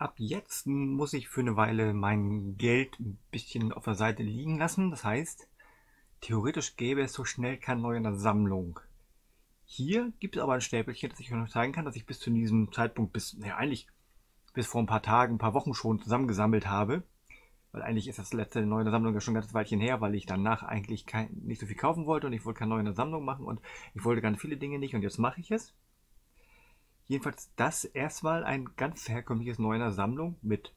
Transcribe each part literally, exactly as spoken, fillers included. ab jetzt muss ich für eine Weile mein Geld ein bisschen auf der Seite liegen lassen. Das heißt, theoretisch gäbe es so schnell keine neue Sammlung. Hier gibt es aber ein Stäbelchen, das ich euch noch zeigen kann, dass ich bis zu diesem Zeitpunkt, bis, naja, eigentlich bis vor ein paar Tagen, ein paar Wochen schon zusammengesammelt habe. Weil eigentlich ist das letzte neue Sammlung ja schon ein ganzes Weilchen her, weil ich danach eigentlich kein, nicht so viel kaufen wollte und ich wollte keine neue Sammlung machen und ich wollte ganz viele Dinge nicht und jetzt mache ich es. Jedenfalls das erstmal ein ganz herkömmliches neuer Sammlung mit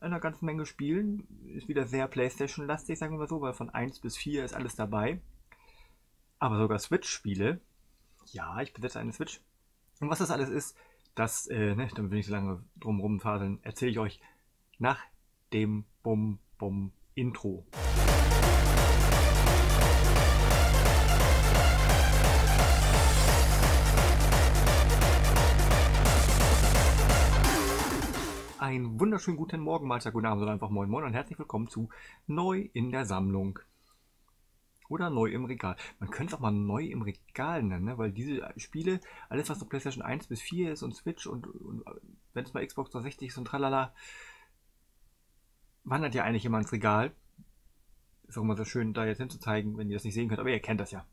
einer ganzen Menge Spielen. Ist wieder sehr PlayStation-lastig, sagen wir mal so, weil von eins bis vier ist alles dabei. Aber sogar Switch-Spiele. Ja, ich besitze eine Switch. Und was das alles ist, das, äh, ne, damit will ich so lange drum rumfaseln, erzähle ich euch nach dem Bum Bum Intro. Einen wunderschönen guten Morgen, Mahlzeit, guten Abend oder einfach Moin Moin und herzlich willkommen zu Neu in der Sammlung. Oder neu im Regal. Man könnte es auch mal neu im Regal nennen, ne? Weil diese Spiele, alles was noch PlayStation eins bis vier ist und Switch und, und wenn es mal Xbox dreihundertsechzig ist und tralala, wandert ja eigentlich immer ins Regal. Ist auch immer so schön, da jetzt hinzuzeigen, wenn ihr das nicht sehen könnt, aber ihr kennt das ja.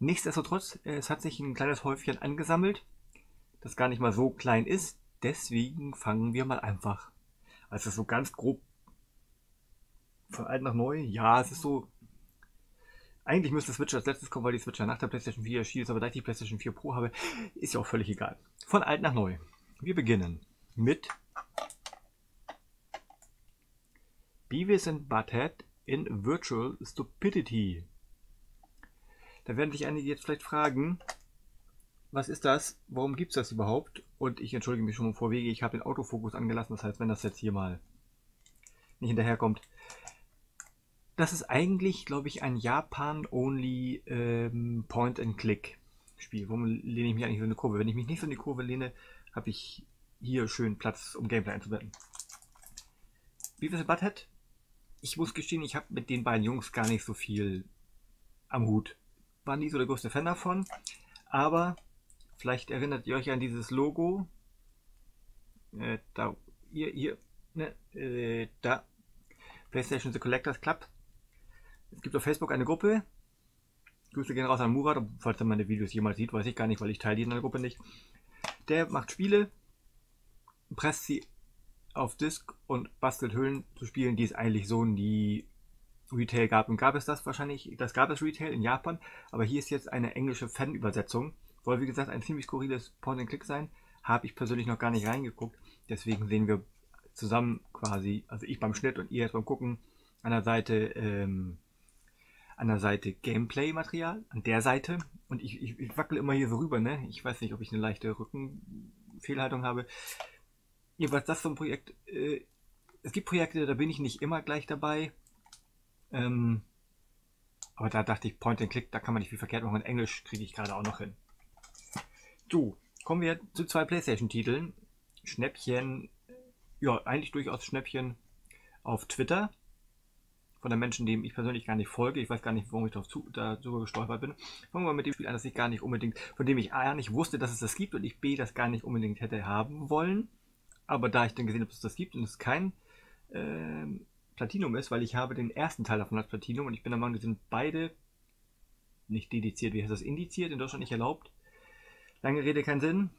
Nichtsdestotrotz, es hat sich ein kleines Häufchen angesammelt, das gar nicht mal so klein ist, deswegen fangen wir mal einfach. Also so ganz grob von alt nach neu, ja, es ist so. Eigentlich müsste Switch als letztes kommen, weil die Switch ja nach der PlayStation vier erschienen ist, aber da ich die PlayStation vier Pro habe, ist ja auch völlig egal. Von alt nach neu. Wir beginnen mit Beavis and Butthead in Virtual Stupidity. Da werden sich einige jetzt vielleicht fragen, was ist das, warum gibt es das überhaupt? Und ich entschuldige mich schon mal vorwege, ich habe den Autofokus angelassen, das heißt, wenn das jetzt hier mal nicht hinterherkommt. Das ist eigentlich, glaube ich, ein Japan-only ähm, Point-and-Click-Spiel. Warum lehne ich mich eigentlich so in die Kurve? Wenn ich mich nicht so in die Kurve lehne, habe ich hier schön Platz, um Gameplay einzubetten. Beavis and Butthead? Ich muss gestehen, ich habe mit den beiden Jungs gar nicht so viel am Hut. War nie so der größte Fan davon. Aber vielleicht erinnert ihr euch an dieses Logo. Äh, da, hier, hier, ne, äh, da. PlayStation The Collectors Club. Es gibt auf Facebook eine Gruppe. Grüße gehen raus an Murat, falls er meine Videos jemals sieht, weiß ich gar nicht, weil ich teile die in der Gruppe nicht. Der macht Spiele, presst sie auf Disc und bastelt Hüllen zu Spielen, die es eigentlich so nie Retail gab. Und gab es das wahrscheinlich, das gab es Retail in Japan, aber hier ist jetzt eine englische Fanübersetzung. Soll wie gesagt ein ziemlich skurriles Point-and-Click sein, habe ich persönlich noch gar nicht reingeguckt, deswegen sehen wir zusammen quasi, also ich beim Schnitt und ihr jetzt beim Gucken, an der Seite, ähm, an der Seite Gameplay-Material, an der Seite. Und ich, ich, ich wackel immer hier so rüber, ne? Ich weiß nicht, ob ich eine leichte Rückenfehlhaltung habe. Ihr was das für ein Projekt? Äh, es gibt Projekte, da bin ich nicht immer gleich dabei. Ähm, aber da dachte ich, Point and Click, da kann man nicht viel verkehrt machen. In Englisch kriege ich gerade auch noch hin. So, kommen wir zu zwei PlayStation-Titeln. Schnäppchen, ja, eigentlich durchaus Schnäppchen auf Twitter. Von den Menschen, dem ich persönlich gar nicht folge. Ich weiß gar nicht, warum ich darauf zu, darüber gestolpert bin. Fangen wir mal mit dem Spiel an, das ich gar nicht unbedingt, von dem ich A nicht wusste, dass es das gibt und ich B das gar nicht unbedingt hätte haben wollen. Aber da ich dann gesehen habe, dass es das gibt und es kein äh, Platinum ist, weil ich habe den ersten Teil davon als Platinum und ich bin der Meinung, die sind beide nicht dediziert, wie heißt das, indiziert, in Deutschland nicht erlaubt. Lange Rede, kein Sinn.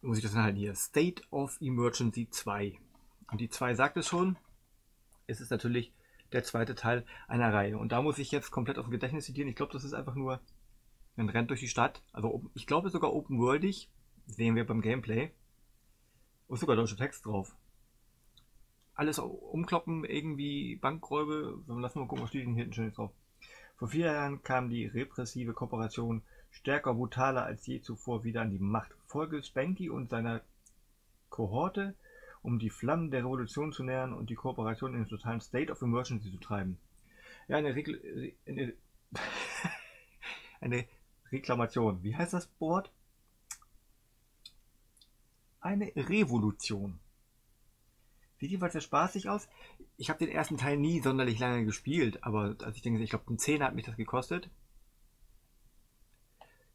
Muss ich das halten hier? State of Emergency zwei. Und die zwei sagt es schon, es ist natürlich der zweite Teil einer Reihe. Und da muss ich jetzt komplett aus dem Gedächtnis zitieren. Ich glaube, das ist einfach nur ein Rennt durch die Stadt. Also ich glaube sogar open-worldig. Sehen wir beim Gameplay. Und sogar deutscher Text drauf. Alles umkloppen, irgendwie Bankräube. Lass mal gucken, was steht denn hier schön drauf. Vor vier Jahren kam die repressive Kooperation stärker, brutaler als je zuvor wieder an die Macht. Folge Spanky und seiner Kohorte, um die Flammen der Revolution zu nähern und die Kooperation in den totalen State of Emergency zu treiben. Ja, eine, Re eine, eine Reklamation. Wie heißt das Wort? Eine Revolution. Sieht jedenfalls sehr spaßig aus. Ich habe den ersten Teil nie sonderlich lange gespielt, aber als ich denke, ich glaube, ein Zehner hat mich das gekostet.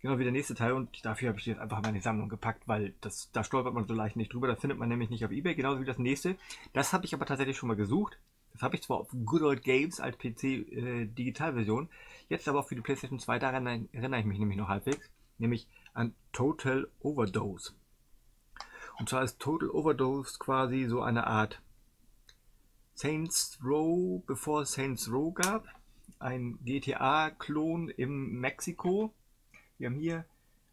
Genau wie der nächste Teil, und dafür habe ich jetzt einfach meine Sammlung gepackt, weil das, da stolpert man so leicht nicht drüber, das findet man nämlich nicht auf eBay, genauso wie das nächste. Das habe ich aber tatsächlich schon mal gesucht. Das habe ich zwar auf Good Old Games als P C-Digitalversion, äh, jetzt aber auch für die PlayStation zwei, daran erinnere ich mich nämlich noch halbwegs, nämlich an Total Overdose. Und zwar ist Total Overdose quasi so eine Art Saints Row, bevor es Saints Row gab, ein G T A-Klon im Mexiko. Wir haben hier,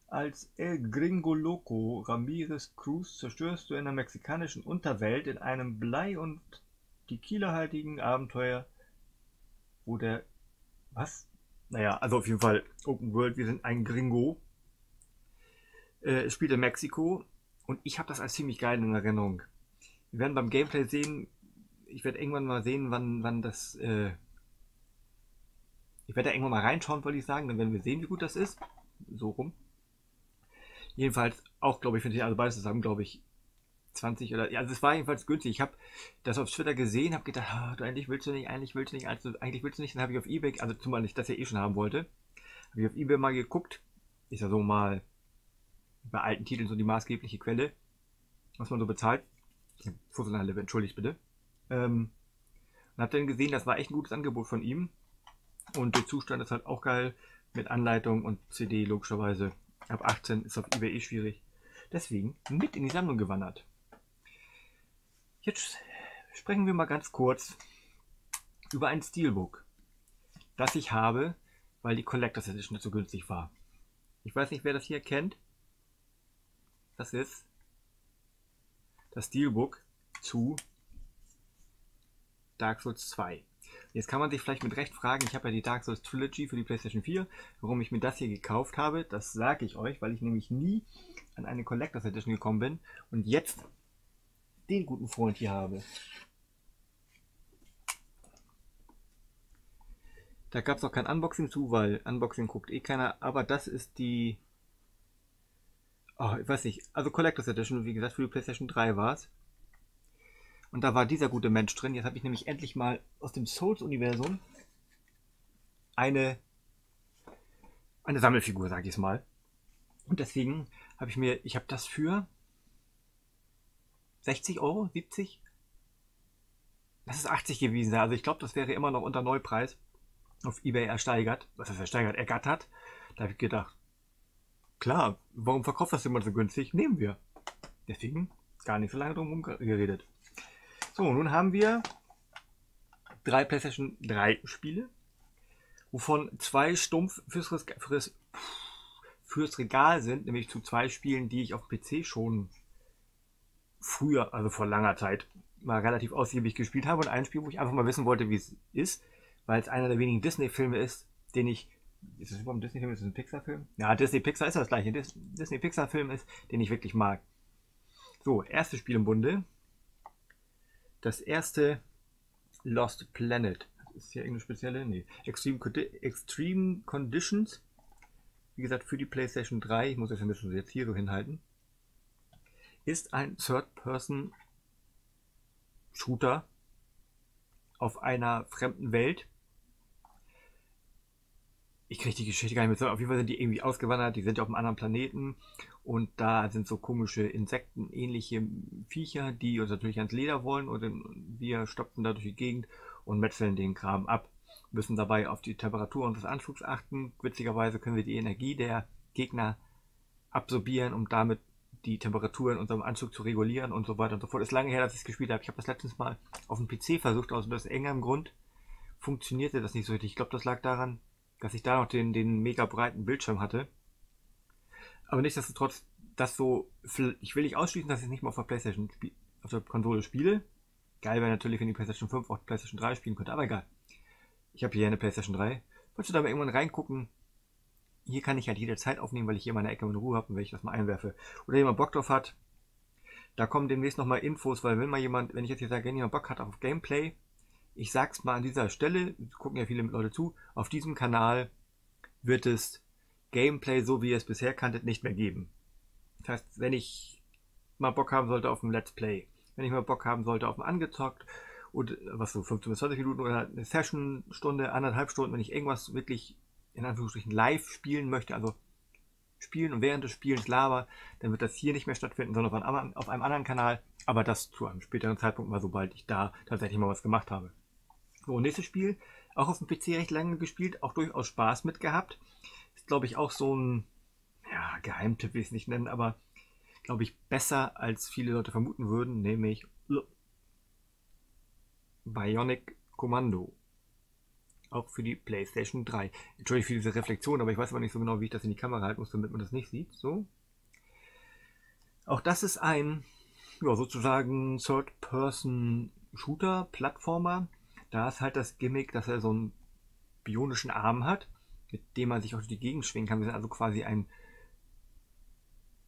als El Gringo Loco Ramirez Cruz zerstörst du in der mexikanischen Unterwelt in einem blei- und tequilahaltigen Abenteuer, wo der, was? Naja, also auf jeden Fall Open World, wir sind ein Gringo. Äh, es spielt in Mexiko und ich habe das als ziemlich geil in Erinnerung. Wir werden beim Gameplay sehen, ich werde irgendwann mal sehen, wann, wann das, äh, ich werde da irgendwann mal reinschauen, wollte ich sagen, dann werden wir sehen, wie gut das ist. So rum. Jedenfalls auch, glaube ich, finde ich, also beides zusammen, glaube ich, zwanzig oder, ja, also es war jedenfalls günstig. Ich habe das auf Twitter gesehen, habe gedacht, ah, du, eigentlich willst du nicht, eigentlich willst du nicht, also, eigentlich willst du nicht. Dann habe ich auf eBay, also zumal ich das ja eh schon haben wollte, habe ich auf eBay mal geguckt. Ist ja so mal bei alten Titeln so die maßgebliche Quelle, was man so bezahlt. Fußball, entschuldigt bitte. Ähm, und habe dann gesehen, das war echt ein gutes Angebot von ihm. Und der Zustand ist halt auch geil. Mit Anleitung und C D logischerweise. Ab achtzehn ist auf eBay eh schwierig. Deswegen mit in die Sammlung gewandert. Jetzt sprechen wir mal ganz kurz über ein Steelbook, das ich habe, weil die Collectors Edition nicht so günstig war. Ich weiß nicht, wer das hier kennt. Das ist das Steelbook zu Dark Souls zwei. Jetzt kann man sich vielleicht mit Recht fragen, ich habe ja die Dark Souls Trilogy für die PlayStation vier, warum ich mir das hier gekauft habe, das sage ich euch, weil ich nämlich nie an eine Collectors Edition gekommen bin und jetzt den guten Freund hier habe. Da gab es auch kein Unboxing zu, weil Unboxing guckt eh keiner, aber das ist die, oh, ich weiß nicht, also Collectors Edition, wie gesagt, für die PlayStation drei war es. Und da war dieser gute Mensch drin. Jetzt habe ich nämlich endlich mal aus dem Souls-Universum eine, eine Sammelfigur, sage ich es mal. Und deswegen habe ich mir, ich habe das für sechzig Euro, siebzig? Das ist achtzig gewesen. Also ich glaube, das wäre immer noch unter Neupreis auf eBay ersteigert. Was heißt ersteigert? Ergattert. Da habe ich gedacht, klar, warum verkauft das immer so günstig? Nehmen wir. Deswegen gar nicht so lange drum rumgeredet. So, nun haben wir drei PlayStation drei Spiele, wovon zwei stumpf fürs, fürs, fürs Regal sind, nämlich zu zwei Spielen, die ich auf P C schon früher, also vor langer Zeit, mal relativ ausgiebig gespielt habe und ein Spiel, wo ich einfach mal wissen wollte, wie es ist, weil es einer der wenigen Disney-Filme ist, den ich, ist das überhaupt ein Disney-Film, ist das ein Pixar-Film? Ja, Disney-Pixar ist das gleiche, Disney-Pixar-Film ist, den ich wirklich mag. So, erstes Spiel im Bunde. Das erste Lost Planet. Ist hier irgendeine spezielle? Nee. Extreme, Extreme Conditions. Wie gesagt, für die PlayStation drei. Ich muss das ein bisschen jetzt hier so hinhalten. Ist ein Third-Person-Shooter auf einer fremden Welt. Ich kriege die Geschichte gar nicht mehr zusammen. Auf jeden Fall sind die irgendwie ausgewandert. Die sind ja auf einem anderen Planeten. Und da sind so komische Insekten-ähnliche Viecher, die uns natürlich ans Leder wollen. Und wir stopfen da durch die Gegend und metzeln den Kram ab. Müssen dabei auf die Temperatur und des Anflugs achten. Witzigerweise können wir die Energie der Gegner absorbieren, um damit die Temperatur in unserem Anzug zu regulieren und so weiter und so fort. Ist lange her, dass ich es gespielt habe. Ich habe das letztens mal auf dem P C versucht, aus etwas engerem Grund funktionierte das nicht so richtig. Ich glaube, das lag daran, dass ich da noch den, den mega breiten Bildschirm hatte. Aber nichtsdestotrotz, das so, ich will nicht ausschließen, dass ich es nicht mal auf der PlayStation, auf der Konsole spiele. Geil wäre natürlich, wenn die PlayStation fünf auch PlayStation drei spielen könnte, aber egal. Ich habe hier eine PlayStation drei. Wolltest du da mal irgendwann reingucken? Hier kann ich halt jederzeit aufnehmen, weil ich hier meine Ecke in Ruhe habe und wenn ich das mal einwerfe. Oder jemand Bock drauf hat, da kommen demnächst nochmal Infos, weil wenn mal jemand, wenn ich jetzt hier sage, wenn jemand Bock hat auf Gameplay, ich sag's mal an dieser Stelle, gucken ja viele Leute zu, auf diesem Kanal wird es Gameplay, so wie ihr es bisher kanntet, nicht mehr geben. Das heißt, wenn ich mal Bock haben sollte auf ein Let's Play, wenn ich mal Bock haben sollte auf ein Angezockt und was so fünfzehn bis zwanzig Minuten oder eine Session, Stunde, anderthalb Stunden, wenn ich irgendwas wirklich in Anführungsstrichen live spielen möchte, also spielen und während des Spielens laber, dann wird das hier nicht mehr stattfinden, sondern auf einem anderen Kanal. Aber das zu einem späteren Zeitpunkt mal, sobald ich da tatsächlich mal was gemacht habe. So, nächstes Spiel, auch auf dem P C recht lange gespielt, auch durchaus Spaß mit gehabt. Ist, glaube ich, auch so ein, ja, Geheimtipp will ich es nicht nennen, aber glaube ich, besser als viele Leute vermuten würden, nämlich Bionic Commando. Auch für die PlayStation drei. Entschuldigung für diese Reflexion, aber ich weiß aber nicht so genau, wie ich das in die Kamera halten muss, damit man das nicht sieht. So. Auch das ist ein, ja, sozusagen Third-Person-Shooter, Plattformer. Da ist halt das Gimmick, dass er so einen bionischen Arm hat, mit dem man sich auch durch die Gegend schwingen kann. Wir sind also quasi ein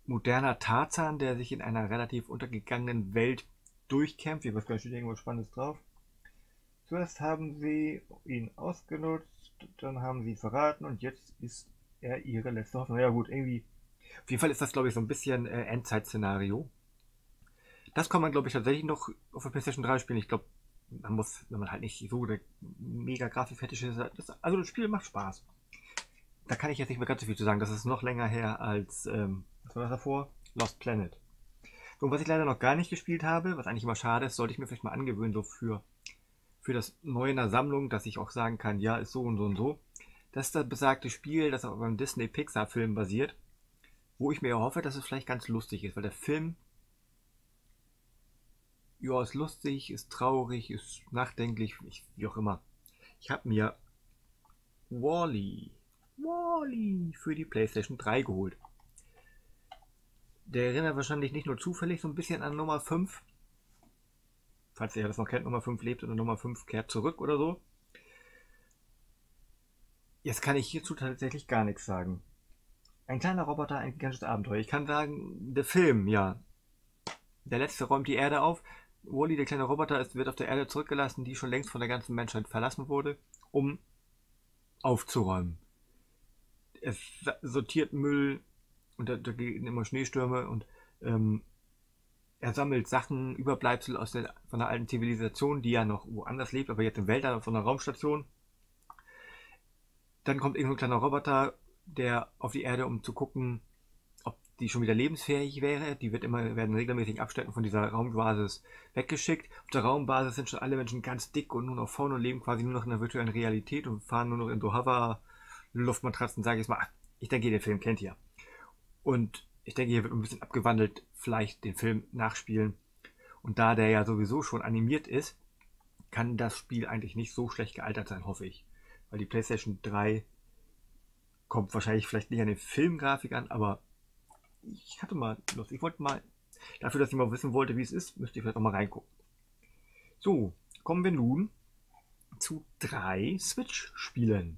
moderner Tarzan, der sich in einer relativ untergegangenen Welt durchkämpft. Hier, was gleich steht irgendwas Spannendes drauf. Zuerst haben sie ihn ausgenutzt, dann haben sie ihn verraten und jetzt ist er ihre letzte Hoffnung. Ja gut, irgendwie. Auf jeden Fall ist das, glaube ich, so ein bisschen äh, Endzeit-Szenario. Das kann man, glaube ich, tatsächlich noch auf der PlayStation drei spielen. Ich glaube, man muss, wenn man halt nicht so der mega Grafikfetisch ist, das, also das Spiel macht Spaß. Da kann ich jetzt nicht mehr ganz so viel zu sagen. Das ist noch länger her als, ähm, was war das davor? Lost Planet. So, und was ich leider noch gar nicht gespielt habe, was eigentlich immer schade ist, sollte ich mir vielleicht mal angewöhnen, so für für das Neue in der Sammlung, dass ich auch sagen kann, ja, ist so und so und so. Das ist das besagte Spiel, das auf einem Disney-Pixar-Film basiert, wo ich mir hoffe, dass es vielleicht ganz lustig ist, weil der Film, ja, ist lustig, ist traurig, ist nachdenklich, ich, wie auch immer. Ich habe mir WALL-E, WALL-E für die PlayStation drei geholt. Der erinnert wahrscheinlich nicht nur zufällig so ein bisschen an Nummer fünf. Falls ihr das noch kennt, Nummer fünf lebt und Nummer fünf kehrt zurück oder so. Jetzt kann ich hierzu tatsächlich gar nichts sagen. Ein kleiner Roboter, ein ganzes Abenteuer. Ich kann sagen, der Film, ja. Der letzte räumt die Erde auf. Wall-E, der kleine Roboter, ist, wird auf der Erde zurückgelassen, die schon längst von der ganzen Menschheit verlassen wurde, um aufzuräumen. Es sortiert Müll und da, da gehen immer Schneestürme und ähm, er sammelt Sachen, Überbleibsel aus der, von der alten Zivilisation, die ja noch woanders lebt, aber jetzt im Weltall auf so einer Raumstation. Dann kommt irgendein kleiner Roboter, der auf die Erde, um zu gucken, ob die schon wieder lebensfähig wäre. Die wird immer, werden regelmäßig Abständen von dieser Raumbasis weggeschickt. Auf der Raumbasis sind schon alle Menschen ganz dick und nur noch faul und leben quasi nur noch in der virtuellen Realität und fahren nur noch in Dohava-Luftmatratzen, sage ich jetzt mal. Ach, ich denke, den Film kennt ihr. Und ich denke, hier wird ein bisschen abgewandelt, vielleicht den Film nachspielen. Und da der ja sowieso schon animiert ist, kann das Spiel eigentlich nicht so schlecht gealtert sein, hoffe ich. Weil die PlayStation drei kommt wahrscheinlich vielleicht nicht an den Filmgrafik an, aber ich hatte mal Lust. Ich wollte mal, dafür, dass ich mal wissen wollte, wie es ist, müsste ich vielleicht auch mal reingucken. So, kommen wir nun zu drei Switch-Spielen.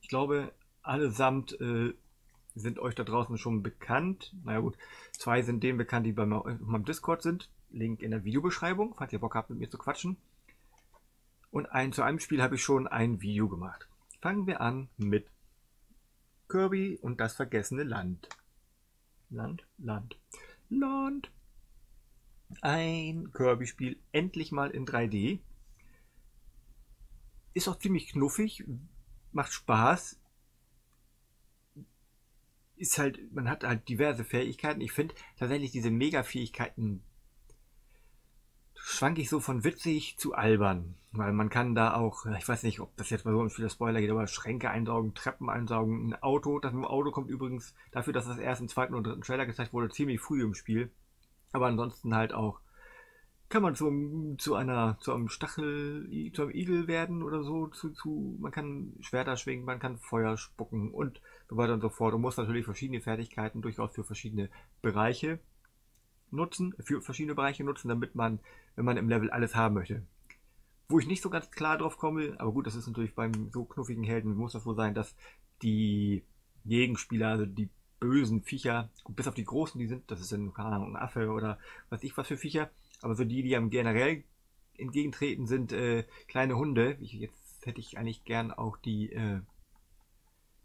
Ich glaube, allesamt äh, sind euch da draußen schon bekannt. Na ja gut, zwei sind denen bekannt, die bei meinem Discord sind. Link in der Videobeschreibung, falls ihr Bock habt, mit mir zu quatschen. Und ein, zu einem Spiel habe ich schon ein Video gemacht. Fangen wir an mit Kirby und das vergessene Land. Land, Land, Land. Ein Kirby-Spiel, endlich mal in drei D. Ist auch ziemlich knuffig, macht Spaß. Ist halt, man hat halt diverse Fähigkeiten. Ich finde tatsächlich diese Mega-Fähigkeiten schwank ich so von witzig zu albern. Weil man kann da auch, ich weiß nicht, ob das jetzt mal so ein viel Spoiler geht, aber Schränke einsaugen, Treppen einsaugen, ein Auto. Das mit dem Auto kommt übrigens dafür, dass das erst im zweiten und dritten Trailer gezeigt wurde, ziemlich früh im Spiel. Aber ansonsten halt auch, kann man zu, zu einer, zu einem Stachel, zu einem Igel werden oder so, zu, zu, man kann Schwerter schwingen, man kann Feuer spucken und so weiter und so fort. Und muss natürlich verschiedene Fertigkeiten durchaus für verschiedene Bereiche nutzen, für verschiedene Bereiche nutzen, damit man, wenn man im Level alles haben möchte. Wo ich nicht so ganz klar drauf komme, aber gut, das ist natürlich beim so knuffigen Helden, muss das wohl sein, dass die Gegenspieler, also die bösen Viecher, bis auf die großen, die sind, das ist dann, keine Ahnung, ein Affe oder weiß ich was für Viecher, aber so die, die einem generell entgegentreten, sind äh, kleine Hunde. Ich, jetzt hätte ich eigentlich gern auch die, äh,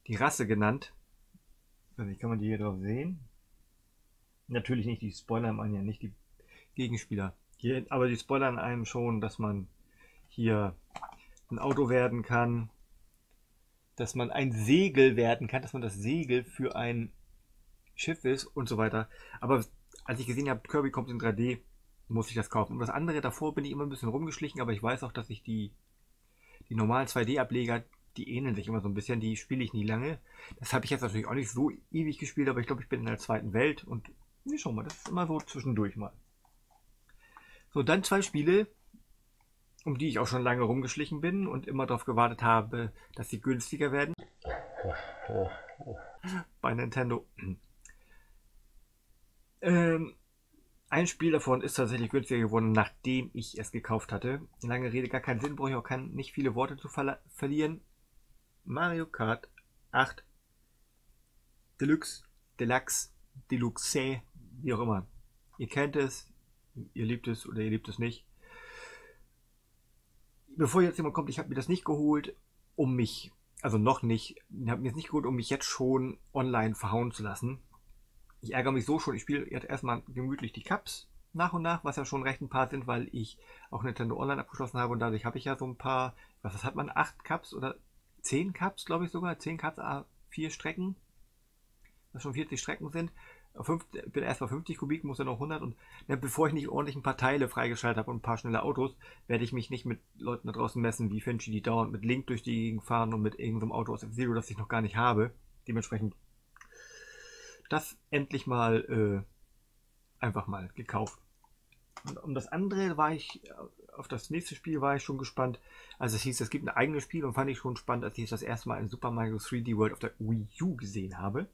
die Rasse genannt. Also, kann man die hier drauf sehen? Natürlich nicht, die spoilern einen ja nicht, die Gegenspieler. Hier, aber die spoilern einem schon, dass man hier ein Auto werden kann, dass man ein Segel werden kann, dass man das Segel für ein Schiff ist und so weiter. Aber als ich gesehen habe, Kirby kommt in drei D, muss ich das kaufen. Und das andere, davor bin ich immer ein bisschen rumgeschlichen, aber ich weiß auch, dass ich die, die normalen zwei D-Ableger, die ähneln sich immer so ein bisschen, die spiele ich nie lange. Das habe ich jetzt natürlich auch nicht so ewig gespielt, aber ich glaube, ich bin in der zweiten Welt und nee, schon mal, das ist immer so zwischendurch mal. So, dann zwei Spiele, um die ich auch schon lange rumgeschlichen bin und immer darauf gewartet habe, dass sie günstiger werden. Bei Nintendo. Ähm, ein Spiel davon ist tatsächlich günstiger geworden, nachdem ich es gekauft hatte. Lange Rede, gar keinen Sinn, brauche ich auch kann nicht viele Worte zu ver verlieren. Mario Kart acht Deluxe, Deluxe, Deluxe, wie auch immer. Ihr kennt es, ihr liebt es oder ihr liebt es nicht. Bevor jetzt jemand kommt, ich habe mir das nicht geholt, um mich, also noch nicht, ich habe mir das nicht geholt, um mich jetzt schon online verhauen zu lassen. Ich ärgere mich so schon, ich spiele jetzt erstmal gemütlich die Cups nach und nach, was ja schon recht ein paar sind, weil ich auch Nintendo Online abgeschlossen habe und dadurch habe ich ja so ein paar, was, was hat man, acht Cups oder zehn Cups, glaube ich sogar, zehn Cups, vier Strecken, was schon vierzig Strecken sind. fünfzig, bin erstmal fünfzig Kubik, muss dann noch hundert und na, bevor ich nicht ordentlich ein paar Teile freigeschaltet habe und ein paar schnelle Autos, werde ich mich nicht mit Leuten da draußen messen, wie Finchi, die dauernd mit Link durch die Gegend fahren und mit irgendeinem Auto aus F-Zero, das ich noch gar nicht habe. Dementsprechend das endlich mal äh, einfach mal gekauft. Und um das andere war ich, auf das nächste Spiel war ich schon gespannt. Also es hieß, es gibt ein eigenes Spiel und fand ich schon spannend, als ich das erste Mal in Super Mario drei D World auf der Wii U gesehen habe.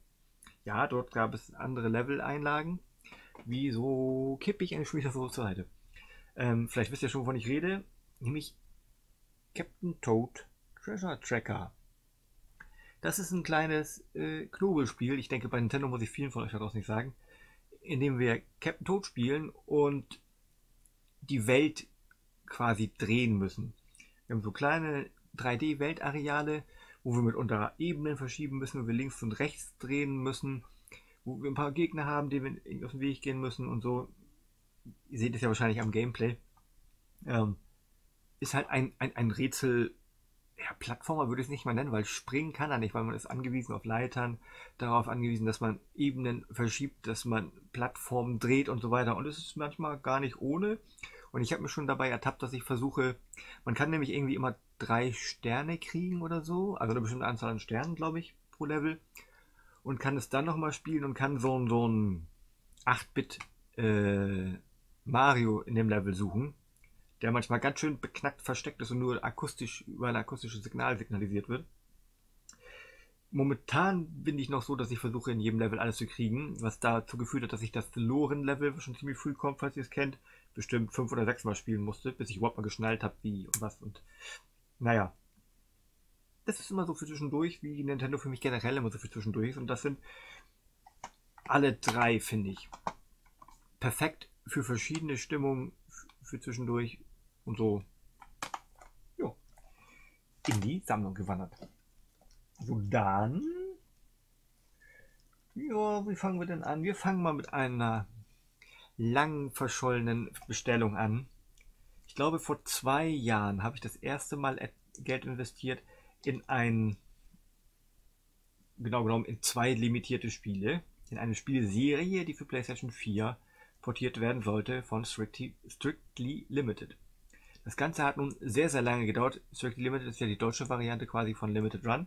Ja, dort gab es andere Level-Einlagen. Wieso kippe ich eigentlich schon wieder so zur Seite? Ähm, vielleicht wisst ihr schon, wovon ich rede. Nämlich Captain Toad Treasure Tracker. Das ist ein kleines äh, Knobelspiel. Ich denke, bei Nintendo muss ich vielen von euch daraus nicht sagen. In dem wir Captain Toad spielen und die Welt quasi drehen müssen. Wir haben so kleine drei D-Weltareale, wo wir mit unserer Ebenen verschieben müssen, wo wir links und rechts drehen müssen, wo wir ein paar Gegner haben, denen wir auf den Weg gehen müssen und so. Ihr seht es ja wahrscheinlich am Gameplay. Ähm, ist halt ein, ein, ein Rätsel, ja, Plattformer würde ich es nicht mal nennen, weil springen kann er nicht, weil man ist angewiesen auf Leitern, darauf angewiesen, dass man Ebenen verschiebt, dass man Plattformen dreht und so weiter. Und es ist manchmal gar nicht ohne. Und ich habe mich schon dabei ertappt, dass ich versuche, man kann nämlich irgendwie immer drei Sterne kriegen oder so, also eine bestimmte Anzahl an Sternen, glaube ich, pro Level. Und kann es dann nochmal spielen und kann so ein, so ein acht Bit äh, Mario in dem Level suchen, der manchmal ganz schön beknackt versteckt ist und nur akustisch über ein akustisches Signal signalisiert wird. Momentan bin ich noch so, dass ich versuche, in jedem Level alles zu kriegen, was dazu geführt hat, dass ich das Loren-Level schon ziemlich früh kommt, falls ihr es kennt, bestimmt fünf oder sechs Mal spielen musste, bis ich überhaupt mal geschnallt habe, wie und was und naja. Das ist immer so für zwischendurch, wie Nintendo für mich generell immer so für zwischendurch ist und das sind alle drei, finde ich. Perfekt für verschiedene Stimmungen, für zwischendurch und so, jo, in die Sammlung gewandert. So, dann, ja, wie fangen wir denn an? Wir fangen mal mit einer lang verschollenen Bestellung an. Ich glaube, vor zwei Jahren habe ich das erste Mal Geld investiert in ein, genau genommen, in zwei limitierte Spiele, in eine Spielserie, die für PlayStation vier portiert werden sollte von Strictly, Strictly Limited. Das Ganze hat nun sehr, sehr lange gedauert. Strictly Limited ist ja die deutsche Variante quasi von Limited Run.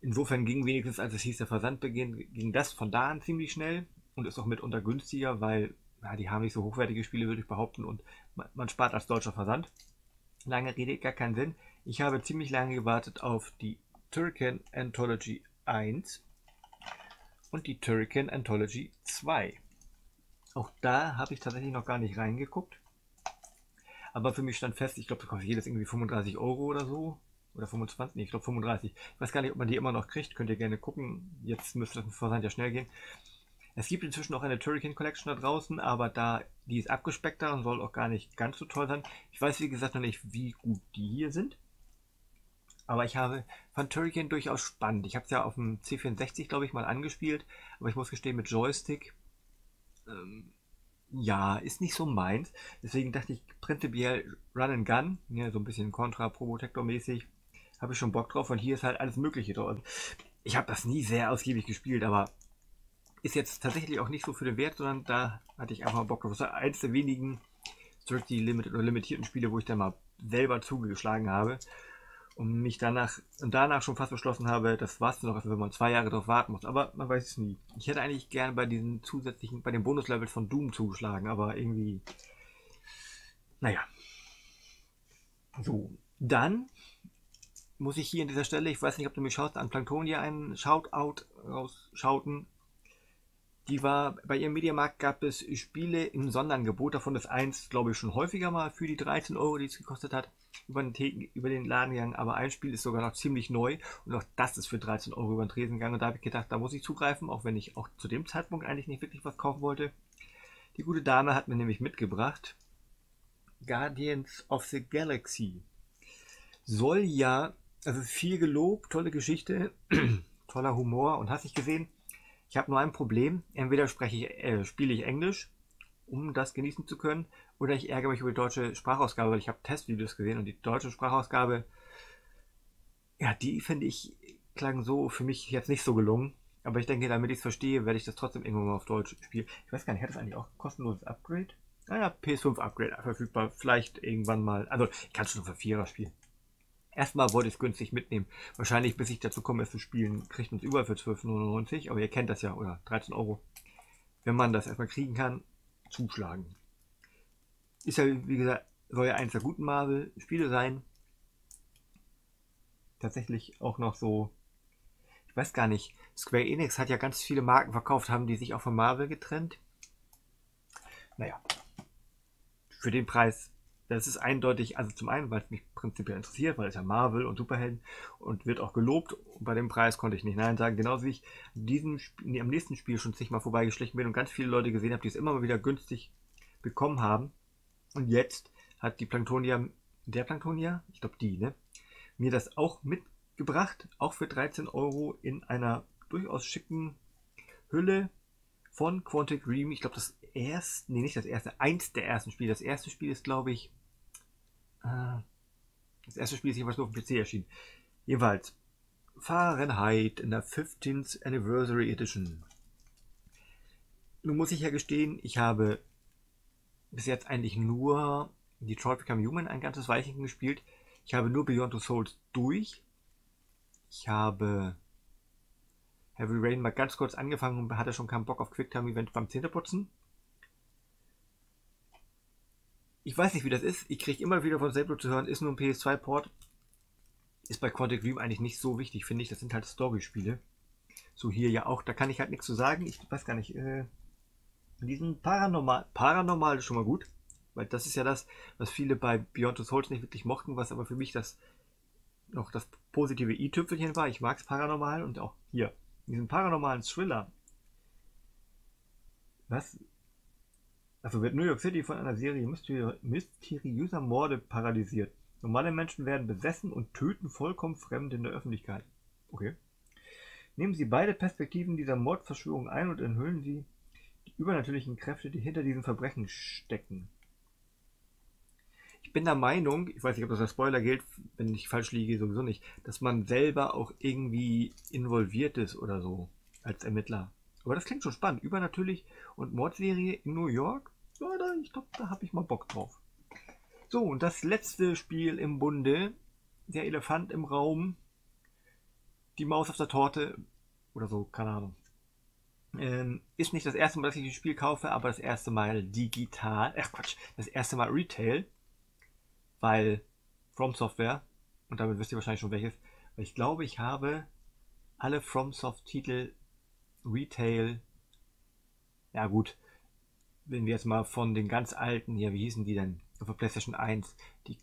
Insofern ging wenigstens, als es hieß, der Versandbeginn, ging das von da an ziemlich schnell und ist auch mitunter günstiger, weil ja, die haben nicht so hochwertige Spiele, würde ich behaupten, und man, man spart als deutscher Versand. Lange Rede, gar keinen Sinn. Ich habe ziemlich lange gewartet auf die Turrican Anthology eins und die Turrican Anthology zwei. Auch da habe ich tatsächlich noch gar nicht reingeguckt. Aber für mich stand fest, ich glaube, da kostet jedes irgendwie fünfunddreißig Euro oder so. Oder fünfundzwanzig, nee, ich glaube fünfunddreißig. Ich weiß gar nicht, ob man die immer noch kriegt. Könnt ihr gerne gucken. Jetzt müsste das Versand ja schnell gehen. Es gibt inzwischen auch eine Turrican Collection da draußen, aber da die ist abgespeckter und soll auch gar nicht ganz so toll sein. Ich weiß, wie gesagt, noch nicht, wie gut die hier sind. Aber ich habe fand Turrican durchaus spannend. Ich habe es ja auf dem C vierundsechzig, glaube ich, mal angespielt. Aber ich muss gestehen, mit Joystick, ähm, ja, ist nicht so meins. Deswegen dachte ich, prinzipiell Run and Gun, ja, so ein bisschen Contra-Probotector-mäßig. habe ich schon Bock drauf, und hier ist halt alles Mögliche drauf. Ich habe das nie sehr ausgiebig gespielt, aber ist jetzt tatsächlich auch nicht so für den Wert, sondern da hatte ich einfach mal Bock drauf. Das war eines der wenigen Strictly Limited oder limitierten Spiele, wo ich dann mal selber zugeschlagen habe und mich danach und danach schon fast beschlossen habe, das war's noch, also wenn man zwei Jahre drauf warten muss. Aber man weiß es nie. Ich hätte eigentlich gerne bei diesen zusätzlichen, bei den Bonuslevels von Doom zugeschlagen, aber irgendwie, naja. So, dann muss ich hier an dieser Stelle, ich weiß nicht, ob du mich schaust, an Planktonia einen Shoutout rausschauten. Die war, bei ihrem Mediamarkt gab es Spiele im Sonderangebot, davon das eins, glaube ich, schon häufiger mal für die dreizehn Euro, die es gekostet hat, über den, Theken, über den Laden gegangen, aber ein Spiel ist sogar noch ziemlich neu und auch das ist für dreizehn Euro über den Tresen gegangen, und da habe ich gedacht, da muss ich zugreifen, auch wenn ich auch zu dem Zeitpunkt eigentlich nicht wirklich was kaufen wollte. Die gute Dame hat mir nämlich mitgebracht Guardians of the Galaxy. Soll ja, also viel gelobt, tolle Geschichte, toller Humor, und hast dich gesehen, ich habe nur ein Problem, entweder spreche ich, äh, spiele ich Englisch, um das genießen zu können, oder ich ärgere mich über die deutsche Sprachausgabe, weil ich habe Testvideos gesehen und die deutsche Sprachausgabe, ja, die finde ich, klang so für mich jetzt nicht so gelungen, aber ich denke, damit ich es verstehe, werde ich das trotzdem irgendwann mal auf Deutsch spielen. Ich weiß gar nicht, hat das eigentlich auch ein kostenloses Upgrade? Naja, P S fünf Upgrade verfügbar, vielleicht irgendwann mal, also ich kann schon für Vierer spielen. Erstmal wollte ich es günstig mitnehmen. Wahrscheinlich, bis ich dazu komme, es zu spielen, kriegt uns überall für zwölf neunundneunzig, aber ihr kennt das ja, oder dreizehn Euro. Wenn man das erstmal kriegen kann, zuschlagen. Ist ja, wie gesagt, soll ja eins der guten Marvel-Spiele sein. Tatsächlich auch noch so, ich weiß gar nicht, Square Enix hat ja ganz viele Marken verkauft, haben die sich auch von Marvel getrennt. Naja, für den Preis. Das ist eindeutig, also zum einen, weil es mich prinzipiell interessiert, weil es ja Marvel und Superhelden und wird auch gelobt. Und bei dem Preis konnte ich nicht Nein sagen. Genauso wie ich diesem, nee, am nächsten Spiel schon zigmal vorbeigeschlichen bin und ganz viele Leute gesehen habe, die es immer mal wieder günstig bekommen haben. Und jetzt hat die Planktonia, der Planktonia, ich glaube die, ne, mir das auch mitgebracht, auch für dreizehn Euro in einer durchaus schicken Hülle von Quantic Dream. Ich glaube, das erste, nee, nicht das erste, eins der ersten Spiele. Das erste Spiel ist, glaube ich, äh, das erste Spiel ist jeweils nur auf dem P C erschienen. Jeweils Fahrenheit in der fifteenth Anniversary Edition. Nun muss ich ja gestehen, ich habe bis jetzt eigentlich nur Detroit Become Human ein ganzes Weilchen gespielt. Ich habe nur Beyond the Souls durch. Ich habe Heavy Rain mal ganz kurz angefangen und hatte schon keinen Bock auf Quicktime-Event beim Zähneputzen. Ich weiß nicht, wie das ist. Ich kriege immer wieder von Selblo zu hören, ist nur ein P S zwei Port. Ist bei Quantic Dream eigentlich nicht so wichtig, finde ich. Das sind halt Story-Spiele. So hier ja auch. Da kann ich halt nichts zu sagen. Ich weiß gar nicht. Äh, diesen Paranormal... Paranormal ist schon mal gut. Weil das ist ja das, was viele bei Beyond the Souls nicht wirklich mochten, was aber für mich das noch das positive i-Tüpfelchen war. Ich mag es paranormal, und auch hier diesen paranormalen Thriller. Was? Also wird New York City von einer Serie mysteriöser Morde paralysiert. Normale Menschen werden besessen und töten vollkommen Fremde in der Öffentlichkeit. Okay. Nehmen Sie beide Perspektiven dieser Mordverschwörung ein und enthüllen Sie die übernatürlichen Kräfte, die hinter diesen Verbrechen stecken. Ich bin der Meinung, ich weiß nicht, ob das als Spoiler gilt, wenn ich falsch liege, sowieso nicht, dass man selber auch irgendwie involviert ist oder so als Ermittler. Aber das klingt schon spannend. Übernatürlich und Mordserie in New York. Ja, da, ich glaube, da habe ich mal Bock drauf. So, und das letzte Spiel im Bunde, der Elefant im Raum, die Maus auf der Torte oder so, keine Ahnung. Ähm, ist nicht das erste Mal, dass ich das Spiel kaufe, aber das erste Mal digital, ach Quatsch, das erste Mal Retail, weil FromSoftware, und damit wisst ihr wahrscheinlich schon welches, weil ich glaube, ich habe alle FromSoft-Titel Retail, ja gut, wenn wir jetzt mal von den ganz alten, ja, wie hießen die denn? Auf PlayStation eins, die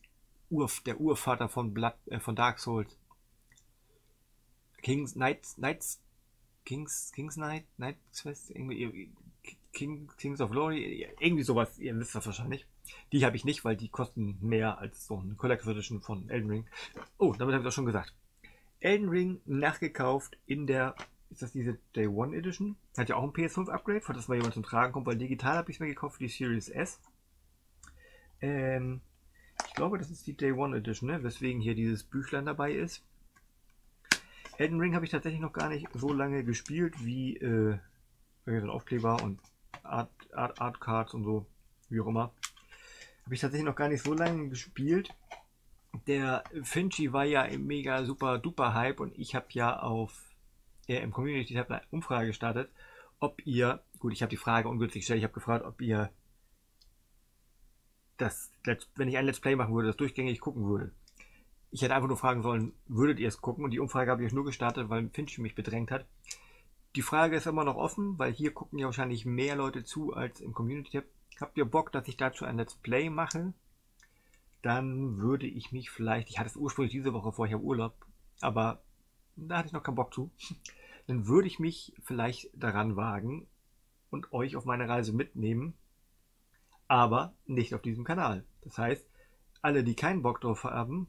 Urf, der Urvater von, Blood, äh, von Dark Souls. Kings, Knights, Knights, Kings, Kings Knight, Knights Quest, irgendwie, King, Kings of Glory, irgendwie sowas, ihr wisst das wahrscheinlich. Die habe ich nicht, weil die kosten mehr als so eine Collector's Edition von Elden Ring. Oh, damit habe ich das schon gesagt. Elden Ring nachgekauft in der, ist das diese Day One Edition? Hat ja auch ein P S fünf Upgrade, falls das mal jemand zum Tragen kommt, weil digital habe ich es mir gekauft für die Series S. Ähm, Ich glaube, das ist die Day One Edition, ne? Weswegen hier dieses Büchlein dabei ist. Elden Ring habe ich tatsächlich noch gar nicht so lange gespielt wie äh, so ein Aufkleber und Art, Art, Art Cards und so, wie auch immer. Habe ich tatsächlich noch gar nicht so lange gespielt. Der Finchi war ja im mega super duper Hype und ich habe ja auf äh, im Community Tab eine Umfrage gestartet, ob ihr, gut, ich habe die Frage ungünstig gestellt, ich habe gefragt, ob ihr das, wenn ich ein Let's Play machen würde, das durchgängig gucken würde. Ich hätte einfach nur fragen sollen, würdet ihr es gucken? Und die Umfrage habe ich nur gestartet, weil Finchi mich bedrängt hat. Die Frage ist immer noch offen, weil hier gucken ja wahrscheinlich mehr Leute zu als im Community-Tab. Habt ihr Bock, dass ich dazu ein Let's Play mache? Dann würde ich mich vielleicht, ich hatte es ursprünglich diese Woche vor, ich habe Urlaub, aber da hatte ich noch keinen Bock zu. Dann würde ich mich vielleicht daran wagen und euch auf meine Reise mitnehmen, aber nicht auf diesem Kanal. Das heißt, alle, die keinen Bock drauf haben,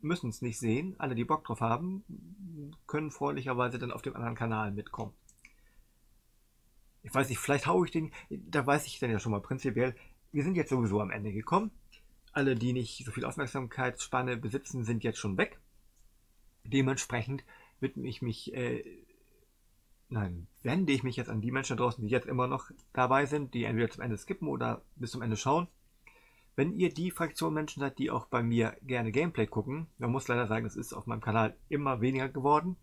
müssen es nicht sehen. Alle, die Bock drauf haben, können freundlicherweise dann auf dem anderen Kanal mitkommen. Ich weiß nicht, vielleicht haue ich den, da weiß ich dann ja schon mal prinzipiell, wir sind jetzt sowieso am Ende gekommen. Alle, die nicht so viel Aufmerksamkeitsspanne besitzen, sind jetzt schon weg. Dementsprechend widme ich mich, äh, nein, wende ich mich jetzt an die Menschen da draußen, die jetzt immer noch dabei sind, die entweder zum Ende skippen oder bis zum Ende schauen. Wenn ihr die Fraktion Menschen seid, die auch bei mir gerne Gameplay gucken, man muss leider sagen, es ist auf meinem Kanal immer weniger geworden,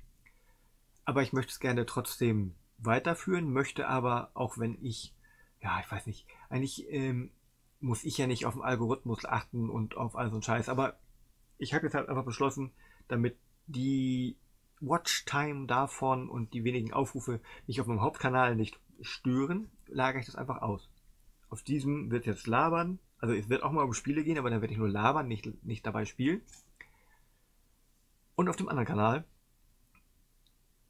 aber ich möchte es gerne trotzdem weiterführen, möchte aber, auch wenn ich, ja, ich weiß nicht, eigentlich ähm, muss ich ja nicht auf den Algorithmus achten und auf all so einen Scheiß, aber ich habe jetzt halt einfach beschlossen, damit die Watchtime davon und die wenigen Aufrufe mich auf meinem Hauptkanal nicht stören, lagere ich das einfach aus. Auf diesem wird jetzt labern, also es wird auch mal um Spiele gehen, aber dann werde ich nur labern, nicht, nicht dabei spielen. Und auf dem anderen Kanal,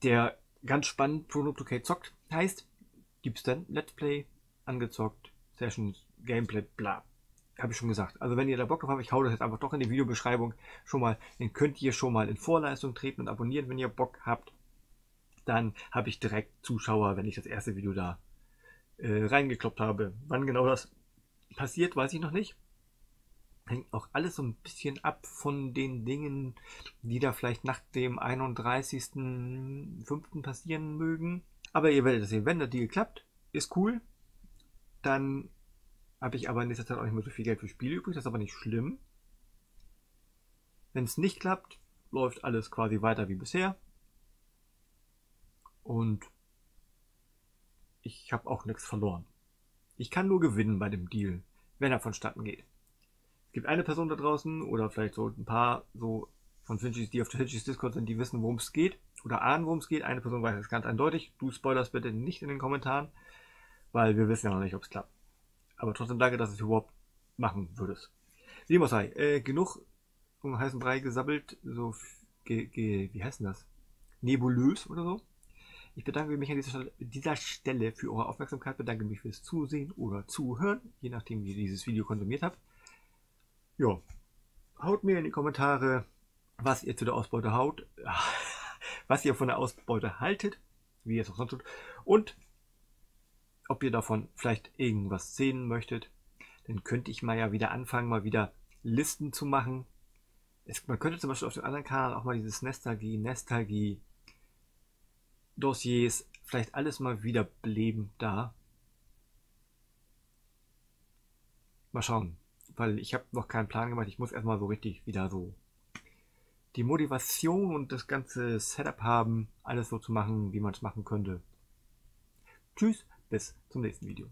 der ganz spannend ProNoob to K zockt, heißt, gibt es dann Let's Play, angezockt, Sessions, Gameplay, bla. Habe ich schon gesagt. Also wenn ihr da Bock drauf habt, ich hau das jetzt einfach doch in die Videobeschreibung schon mal, dann könnt ihr schon mal in Vorleistung treten und abonnieren, wenn ihr Bock habt. Dann habe ich direkt Zuschauer, wenn ich das erste Video da äh, reingekloppt habe. Wann genau das passiert, weiß ich noch nicht. Hängt auch alles so ein bisschen ab von den Dingen, die da vielleicht nach dem einunddreißigsten fünften passieren mögen. Aber ihr werdet es sehen, wenn der Deal klappt, ist cool. Dann habe ich aber in nächster Zeit auch nicht mehr so viel Geld für Spiele übrig, das ist aber nicht schlimm. Wenn es nicht klappt, läuft alles quasi weiter wie bisher. Und ich habe auch nichts verloren. Ich kann nur gewinnen bei dem Deal, wenn er vonstatten geht. Es gibt eine Person da draußen oder vielleicht so ein paar so von Finchis, die auf der Finchis Discord sind, die wissen, worum es geht oder ahnen, worum es geht. Eine Person weiß es ganz eindeutig. Du spoilerst bitte nicht in den Kommentaren, weil wir wissen ja noch nicht, ob es klappt. Aber trotzdem danke, dass du es überhaupt machen würdest. Wie immer sei, äh, genug um heißen Brei gesabbelt, so ge, ge, wie heißt denn das? Nebulös oder so. Ich bedanke mich an dieser Stelle, dieser Stelle für eure Aufmerksamkeit, bedanke mich fürs Zusehen oder Zuhören, je nachdem, wie ihr dieses Video konsumiert habt. Ja, haut mir in die Kommentare, was ihr zu der Ausbeute haut, was ihr von der Ausbeute haltet, wie ihr es auch sonst tut, und ob ihr davon vielleicht irgendwas sehen möchtet. Dann könnte ich mal ja wieder anfangen, mal wieder Listen zu machen. Es, man könnte zum Beispiel auf dem anderen Kanal auch mal dieses Nostalgie, Nostalgie, Dossiers, vielleicht alles mal wieder beleben da. Mal schauen, weil ich habe noch keinen Plan gemacht. Ich muss erstmal so richtig wieder so die Motivation und das ganze Setup haben, alles so zu machen, wie man es machen könnte. Tschüss, bis zum nächsten Video.